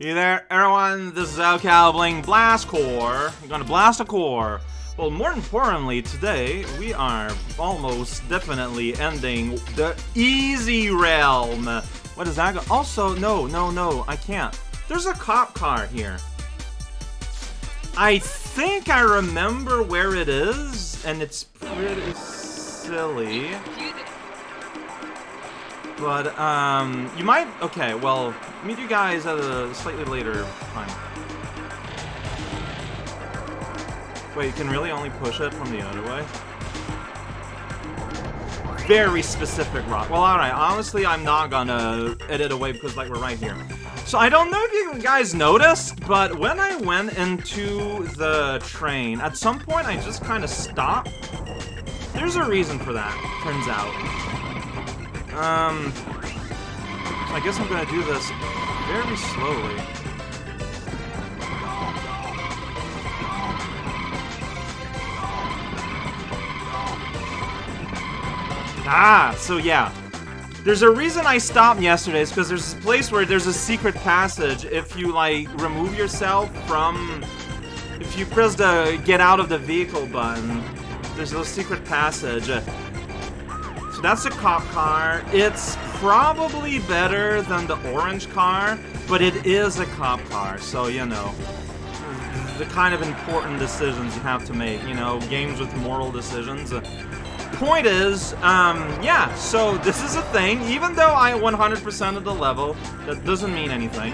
Hey there, everyone, this is raocow playing Blast Corps. I'm gonna blast a core. Well, more importantly, today, we are almost definitely ending the easy realm. What is that? Also, no, I can't. There's a cop car here. I think I remember where it is, and it's pretty silly. But, you might... Okay, well, meet you guys at a slightly later time. Wait, you can really only push it from the other way? Very specific rock. Well, alright, honestly, I'm not gonna edit away because, like, we're right here. So, I don't know if you guys noticed, but when I went into the train, at some point, I just kind of stopped. There's a reason for that, turns out. I guess I'm gonna do this very slowly. Ah, so yeah. There's a reason I stopped yesterday, is because there's this place where there's a secret passage if you, like, remove yourself from... If you press the get out of the vehicle button, there's a secret passage. That's a cop car. It's probably better than the orange car, but it is a cop car, so, you know, the kind of important decisions you have to make, you know, games with moral decisions. Point is, yeah, so this is a thing. Even though I 100% of the level, that doesn't mean anything.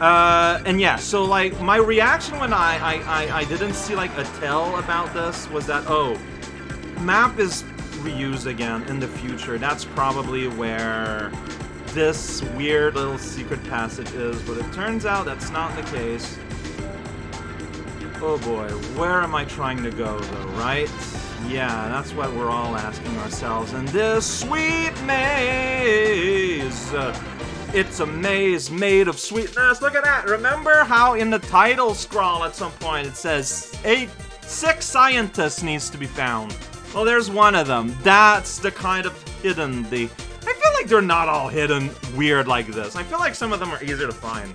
And yeah, so, like, my reaction when I didn't see, like, a tell about this was that, oh, map is reused again in the future. That's probably where this weird little secret passage is, but it turns out that's not the case. Oh boy, where am I trying to go though, right? Yeah, that's what we're all asking ourselves in this sweet maze. It's a maze made of sweetness. Look at that. Remember how in the title scroll at some point it says six scientists needs to be found. Well, there's one of them. That's the kind of hidden I feel like they're not all hidden weird like this. I feel like some of them are easier to find.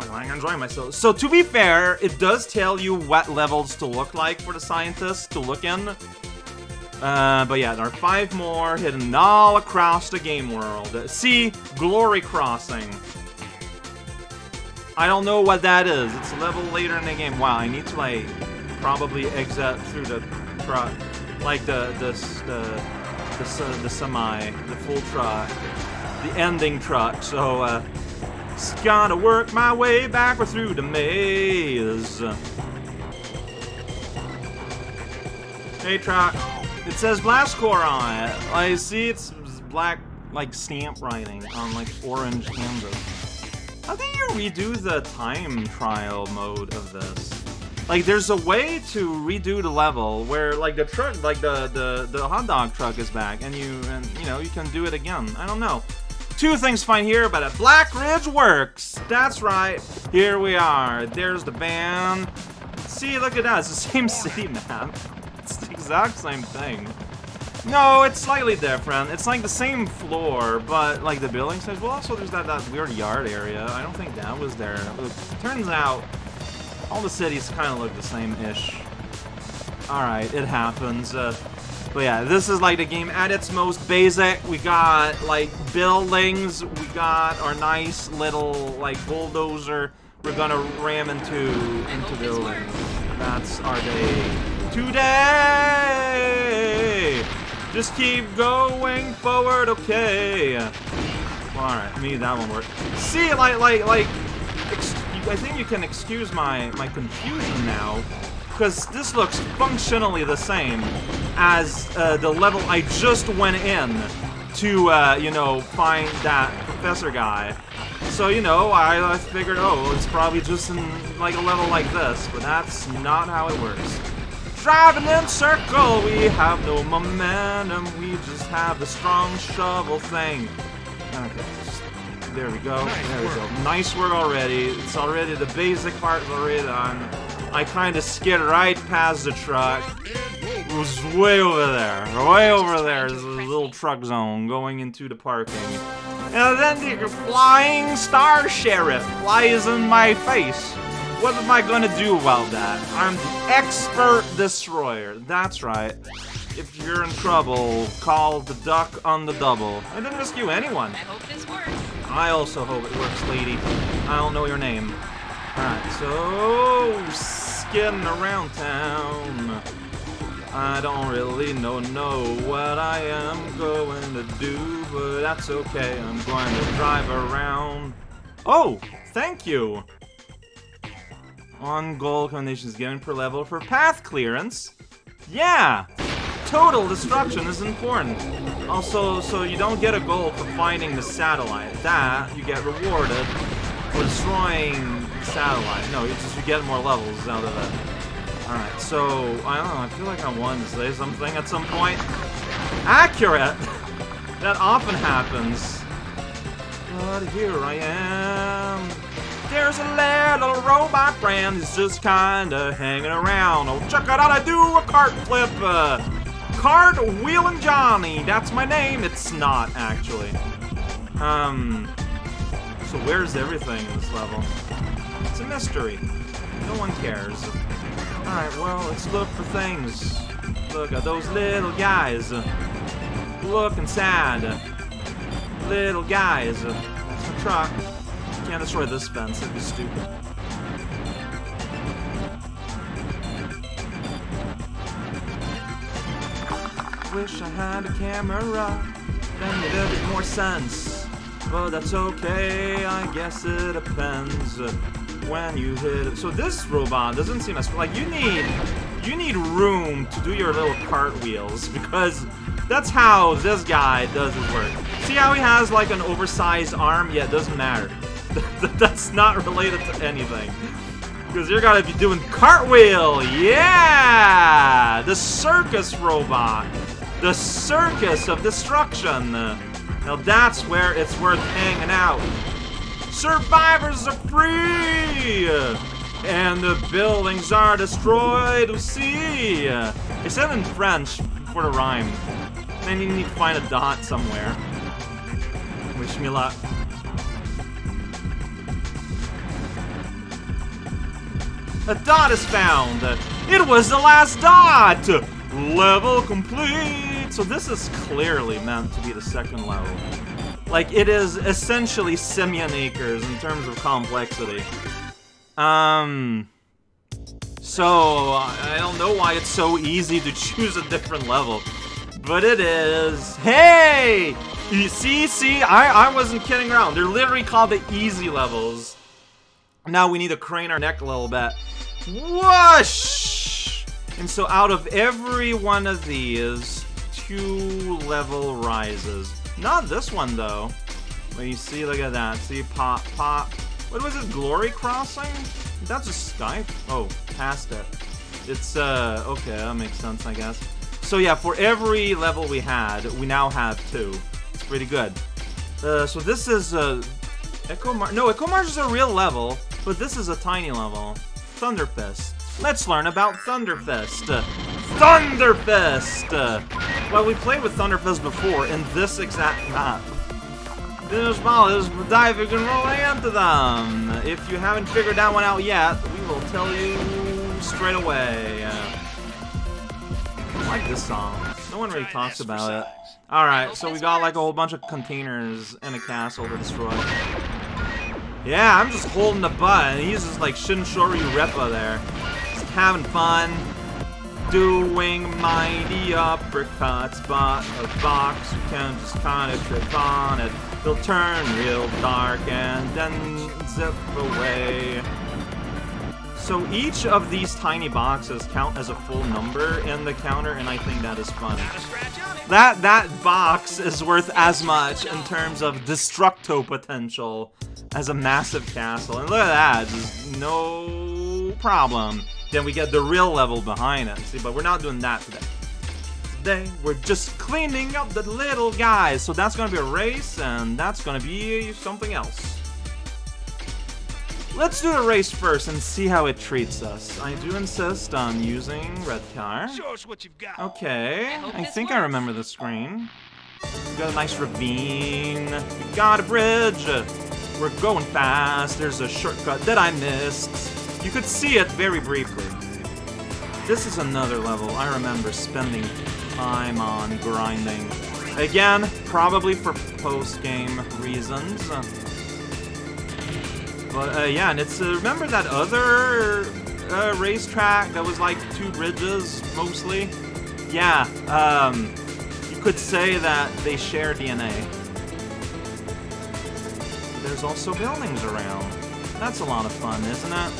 Well, I'm enjoying myself. So, to be fair, it does tell you what levels to look like for the scientists to look in. But yeah, there are 5 more hidden all across the game world. See? Glory Crossing. I don't know what that is. It's a level later in the game. Wow, I need to, like, probably exit through the... truck, like the semi, the full truck, the ending truck. So it's gotta work my way backward through the maze. Hey truck, it says Blast Corps on it. I see it's black, like, stamp writing on, like, orange canvas. How do you redo the time trial mode of this? Like, there's a way to redo the level where, like, the truck, like, the hot dog truck is back, and you know, you can do it again. I don't know. 2 things fine here, but at Black Ridge works. That's right. Here we are. There's the van. See, look at that. It's the same city map. It's the exact same thing. No, it's slightly different. It's, like, the same floor, but, like, the building says, well, also there's that weird yard area. I don't think that was there. It turns out... all the cities kind of look the same-ish. Alright, it happens. But yeah, this is, like, the game at its most basic. We got, like, buildings. We got our nice little, like, bulldozer. We're gonna ram into buildings. That's our day. Today! Just keep going forward, okay. Well, alright, maybe that one worked. See, like... I think you can excuse my confusion now, because this looks functionally the same as the level I just went in to, you know, find that professor guy. So, you know, I figured, oh, it's probably just in, like, a level like this, but that's not how it works. Driving in circle, we have no momentum, we just have the strong shovel thing. Okay. There we go. Nice work. Nice work already. It's already the basic part is already done. I kind of skid right past the truck. It was way over there. Way over there. It was little truck zone going into the parking. And then the flying star sheriff flies in my face. What am I gonna do about that? I'm the expert destroyer. That's right. If you're in trouble, call the duck on the double. I didn't rescue anyone. I hope this works. I also hope it works, lady. I don't know your name. Alright, so skidding around town. I don't really know what I am going to do, but that's okay. I'm going to drive around. Oh, thank you. On goal conditions given per level for path clearance. Yeah, total destruction is important. Also, so you don't get a goal for finding the satellite. That you get rewarded for destroying the satellite. No, it's just you get more levels out of it. Alright, so, I don't know, I feel like I wanted to say something at some point. Accurate! That often happens. But here I am. There's a little robot friend who's just kinda hanging around. Oh, check it out, I do a cart flip! Cart Wheelin' Johnny, that's my name. It's not, actually. So where's everything in this level? It's a mystery. No one cares. Alright, well, let's look for things. Look at those little guys. Look inside. Little guys. It's a truck. Can't destroy this fence, it'd be stupid. Wish I had a camera. Then it'd make more sense. But that's okay, I guess it depends. When you hit it. So this robot doesn't seem as like you need room to do your little cartwheels, because that's how this guy does his work. See how he has like an oversized arm? Yeah, it doesn't matter. That's not related to anything. Because you're gonna be doing cartwheel! Yeah! The circus robot! The circus of destruction! Now that's where it's worth hanging out. Survivors are free! And the buildings are destroyed, we see! It's said in French for the rhyme. Then you need to find a dot somewhere. Wish me luck. A dot is found! It was the last dot! Level complete! So this is clearly meant to be the second level. Like, it is essentially Semian Acres in terms of complexity. So, I don't know why it's so easy to choose a different level. But it is... Hey! You see? I wasn't kidding around. They're literally called the easy levels. Now we need to crane our neck a little bit. Whoosh! And so out of every one of these, 2 level rises. Not this one, though. When you see, look at that. See, pop, pop. What was it? Glory Crossing? That's a Skype. Oh, past it. It's, okay, that makes sense, I guess. So, yeah, for every level we had, we now have 2. It's pretty good. So this is, echo Mars. No, echo Mars is a real level, but this is a tiny level. Thunderfist. Let's learn about Thunderfist. Thunderfist! Well, we played with Thunderfist before in this exact map. Those balls dive, you can roll into them. If you haven't figured that one out yet, we will tell you straight away. I like this song. No one really talks about it. Alright, so we got like a whole bunch of containers and a castle to destroy. Yeah, I'm just holding the button. He's just like Shinshoryu Reppa there. Just having fun. Doing mighty uppercuts, but a box you can just kinda trip on it. They'll turn real dark and then zip away. So each of these tiny boxes count as a full number in the counter, and I think that is fun. That box is worth as much in terms of destructo potential as a massive castle. And look at that, just no problem. Then we get the real level behind it, see, but we're not doing that today. Today, we're just cleaning up the little guys, so that's gonna be a race, and that's gonna be something else. Let's do the race first and see how it treats us. I do insist on using red car. Show us what you've got. Okay, I think I remember the screen. got a nice ravine. We got a bridge. We're going fast. There's a shortcut that I missed. You could see it very briefly. This is another level I remember spending time on grinding. Again, probably for post-game reasons. But yeah, and it's remember that other racetrack that was like 2 bridges mostly? Yeah, you could say that they share DNA. But there's also buildings around. That's a lot of fun, isn't it?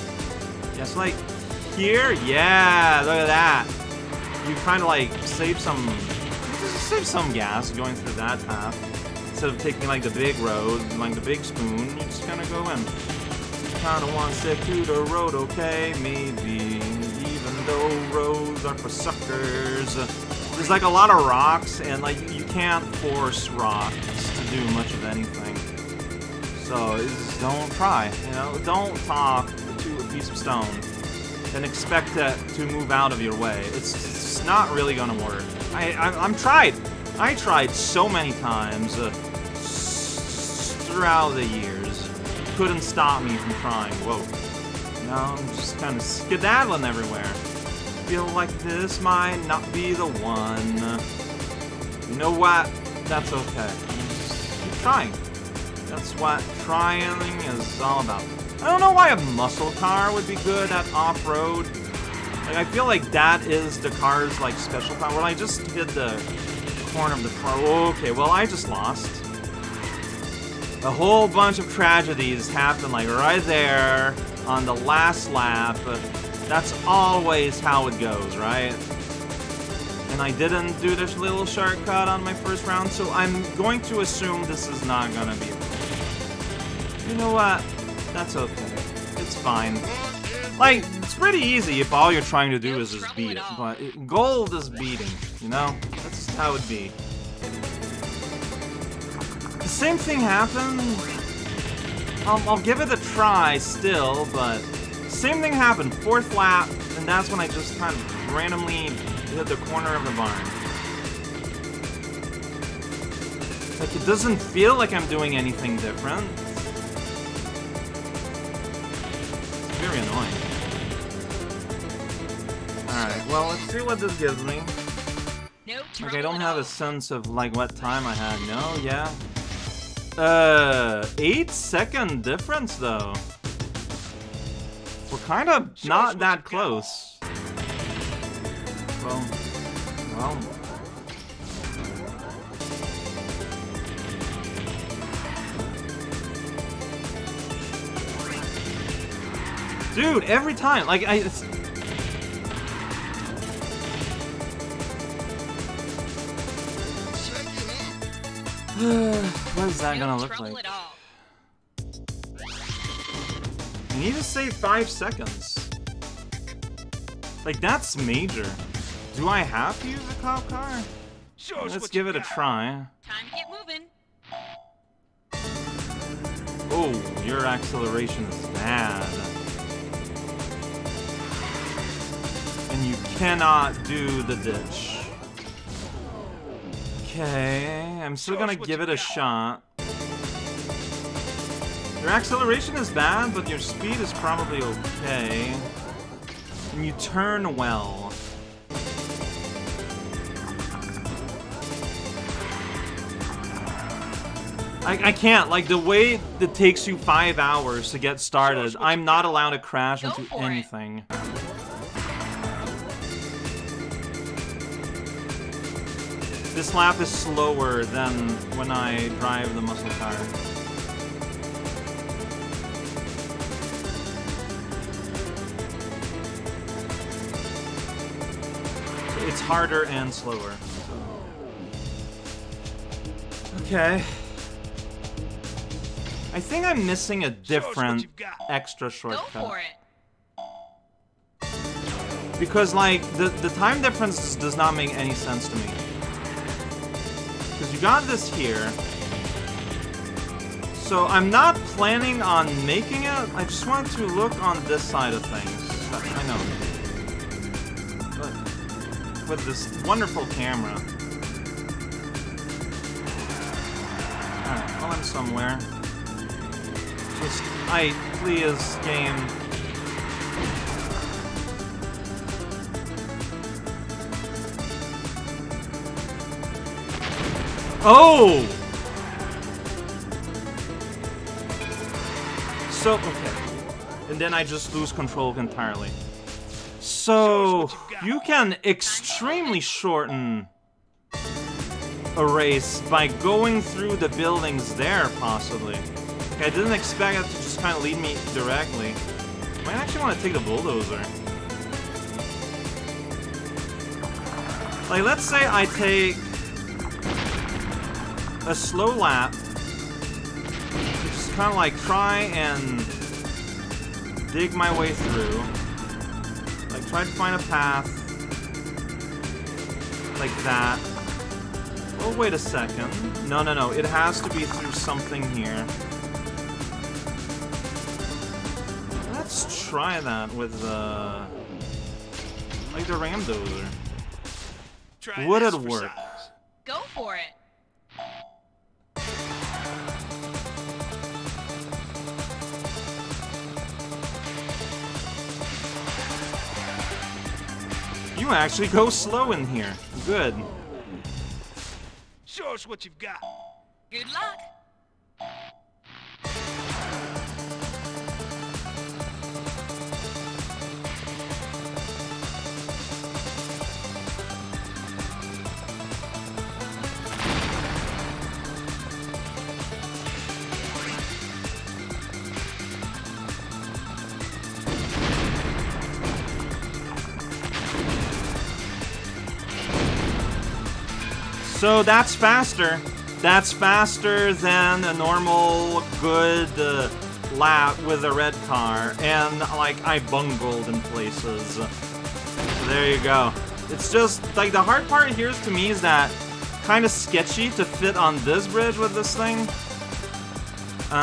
Yes, like here, yeah, look at that. You kind of like save some gas going through that path instead of taking like the big road, like the big spoon. You just kind of go in. Kinda want to stick to the road, okay? Maybe. Even though roads are for suckers. There's like a lot of rocks, and like you can't force rocks to do much of anything. So just don't try, you know? Don't talk to a piece of stone and expect it to move out of your way. It's not really gonna work. I tried so many times throughout the years. Couldn't stop me from trying. Whoa. Now I'm just kind of skedaddling everywhere. Feel like this might not be the one. You know what? That's okay. Just keep trying. That's what trying is all about. I don't know why a muscle car would be good at off-road. Like, I feel like that is the car's, like, special power. Well, I just hit the corner of the car. Okay, well, I just lost. A whole bunch of tragedies happen like right there on the last lap. That's always how it goes, right? And I didn't do this little shortcut on my first round, so I'm going to assume this is not gonna be. You know what? That's okay. It's fine. Like, it's pretty easy if all you're trying to do is just beat it. But gold is beating, you know? That's how it be. The same thing happened. I'll give it a try still, but same thing happened 4th lap, and that's when I just kind of randomly hit the corner of the barn. Like, it doesn't feel like I'm doing anything different. It's very annoying. Alright, well, let's see what this gives me. Okay, I don't have a sense of, like, what time I had. No, yeah. 8-second difference, though. We're kind of not that close. Well. Dude, every time, like, it's... What is that gonna look like? You need to save 5 seconds. Like, that's major. Do I have to use a cop car? Let's give it a try. Time to get moving. Oh, your acceleration is bad. And you cannot do the ditch. Okay, I'm still gonna give it a shot. Your acceleration is bad, but your speed is probably okay. And you turn well. I can't, like, the way it takes you 5 hours to get started, I'm not allowed to crash into anything. This lap is slower than when I drive the muscle car. So it's harder and slower. So. Okay. I think I'm missing a different extra shortcut. Go for it. Because, like, the time difference does not make any sense to me. Because you got this here. So I'm not planning on making it. I just want to look on this side of things. I know. But with this wonderful camera. going somewhere. Just, please, game. Oh! So, okay. And then I just lose control entirely. So, you can extremely shorten a race by going through the buildings there, possibly. Okay, I didn't expect that to just kind of lead me directly. I might actually want to take the bulldozer. Like, let's say I take a slow lap, just kind of like try and dig my way through, like try to find a path, like that. Oh, wait a second. No, no, no, it has to be through something here. Let's try that with like the ramdozer. Would it work? Go for it. You actually go slow in here. Good. Show us what you've got. Good luck. So that's faster. That's faster than a normal good lap with a red car. And like I bungled in places. So there you go. It's just like the hard part here to me is that kind of sketchy to fit on this bridge with this thing. It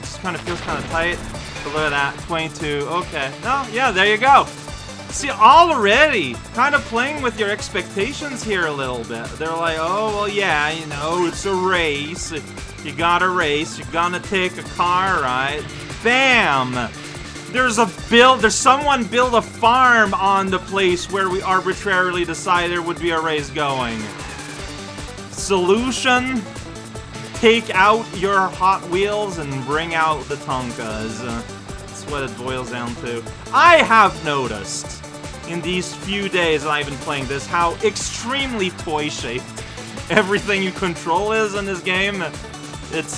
just kind of feels kind of tight. But look at that, 22. Okay. No, yeah, there you go. See, already kind of playing with your expectations here a little bit. They're like, oh, well, yeah, you know, it's a race. You gotta race. You're gonna take a car ride. Bam! There's someone built a farm on the place where we arbitrarily decided there would be a race going. Solution? Take out your Hot Wheels and bring out the Tonkas. What it boils down to. I have noticed in these few days that I've been playing this how extremely toy-shaped everything you control is in this game. It's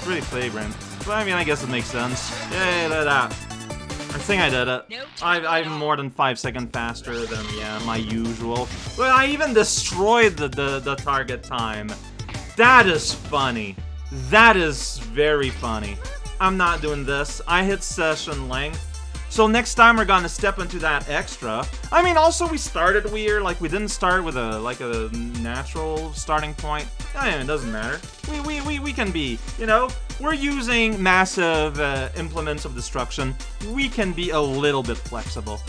pretty flagrant. But I mean, I guess it makes sense. Yay, look at that. I think I did it. I'm more than 5 seconds faster than my usual. But I even destroyed the target time. That is funny. That is very funny. I'm not doing this. I hit session length. So next time we're gonna step into that extra. I mean, also we started weird. Like we didn't start with a natural starting point. I mean, it doesn't matter. We can be, you know, we're using massive implements of destruction. We can be a little bit flexible.